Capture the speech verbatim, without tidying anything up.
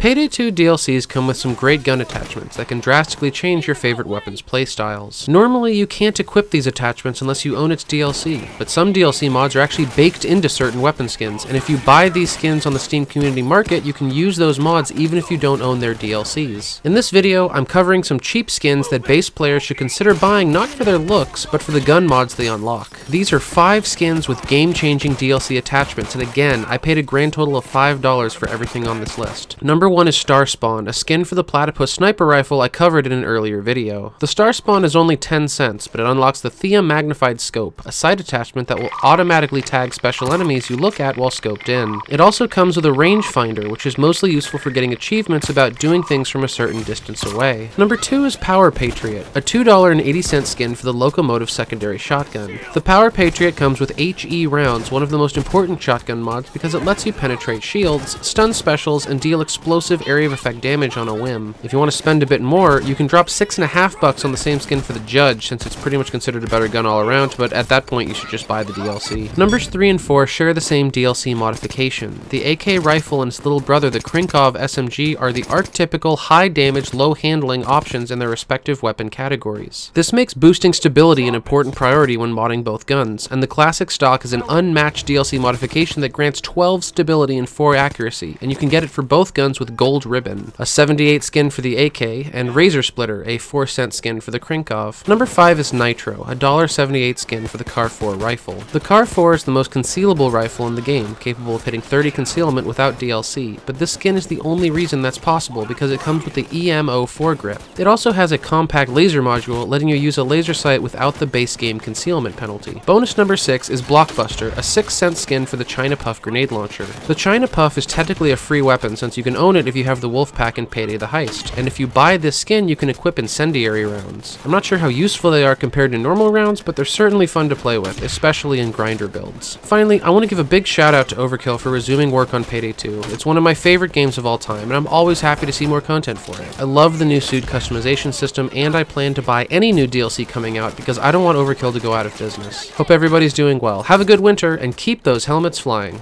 Payday two D L Cs come with some great gun attachments that can drastically change your favorite weapon's playstyles. Normally, you can't equip these attachments unless you own its D L C, but some D L C mods are actually baked into certain weapon skins, and if you buy these skins on the Steam Community Market, you can use those mods even if you don't own their D L Cs. In this video, I'm covering some cheap skins that base players should consider buying not for their looks, but for the gun mods they unlock. These are five skins with game-changing D L C attachments, and again, I paid a grand total of five dollars for everything on this list. Number one is Starspawn, a skin for the Platypus sniper rifle I covered in an earlier video. The Starspawn is only ten cents, but it unlocks the Thea Magnified Scope, a sight attachment that will automatically tag special enemies you look at while scoped in. It also comes with a rangefinder, which is mostly useful for getting achievements about doing things from a certain distance away. Number two is Power Patriot, a two dollars and eighty cents skin for the Locomotive secondary shotgun. The Power Patriot comes with H E Rounds, one of the most important shotgun mods because it lets you penetrate shields, stun specials, and deal explosive area of effect damage on a whim. If you want to spend a bit more, you can drop six and a half bucks on the same skin for the Judge, since it's pretty much considered a better gun all around, but at that point you should just buy the D L C. Numbers three and four share the same D L C modification. The A K rifle and its little brother, the Krinkov S M G, are the archetypical high damage, low handling options in their respective weapon categories. This makes boosting stability an important priority when modding both guns, and the classic stock is an unmatched D L C modification that grants twelve stability and four accuracy, and you can get it for both guns with Gold Ribbon, a seventy-eight skin for the A K, and Razor Splitter, a four cent skin for the Krinkov. Number five is Nitro, a one dollar and seventy-eight cents skin for the Car four rifle. The Car four is the most concealable rifle in the game, capable of hitting thirty concealment without D L C, but this skin is the only reason that's possible because it comes with the E M O four grip. It also has a compact laser module, letting you use a laser sight without the base game concealment penalty. Bonus number six is Blockbuster, a six cent skin for the China Puff grenade launcher. The China Puff is technically a free weapon since you can own it if you have the wolf pack in Payday the Heist, and if you buy this skin you can equip incendiary rounds. I'm not sure how useful they are compared to normal rounds, but they're certainly fun to play with, especially in grinder builds. Finally, I want to give a big shout out to Overkill for resuming work on Payday two. It's one of my favorite games of all time, and I'm always happy to see more content for it. I love the new suit customization system, and I plan to buy any new D L C coming out because I don't want Overkill to go out of business. Hope everybody's doing well. Have a good winter, and keep those helmets flying.